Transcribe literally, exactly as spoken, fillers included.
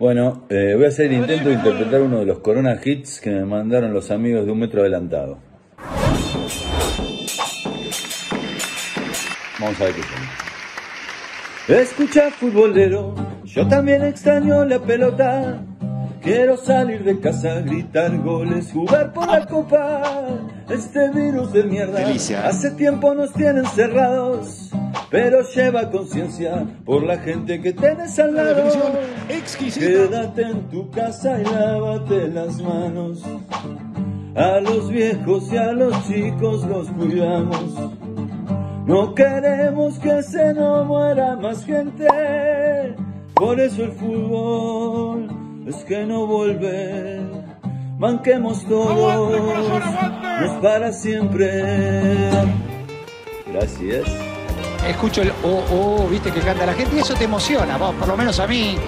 Bueno, eh, voy a hacer el intento de interpretar uno de los Corona Hits que me mandaron los amigos de Un Metro Adelantado. Vamos a ver qué son. Escucha, futbolero, yo también extraño la pelota. Quiero salir de casa, gritar goles, jugar por la copa. Este virus de mierda Delicia. Hace tiempo nos tienen cerrados, pero lleva conciencia por la gente que tenés al lado. Quédate en tu casa y lávate las manos. A los viejos y a los chicos los cuidamos. No queremos que se nos muera más gente. Por eso el fútbol es que no volver, banquemos todos, no es para siempre. Gracias. Escucho el oh, oh, viste que canta la gente y eso te emociona, vos, por lo menos a mí.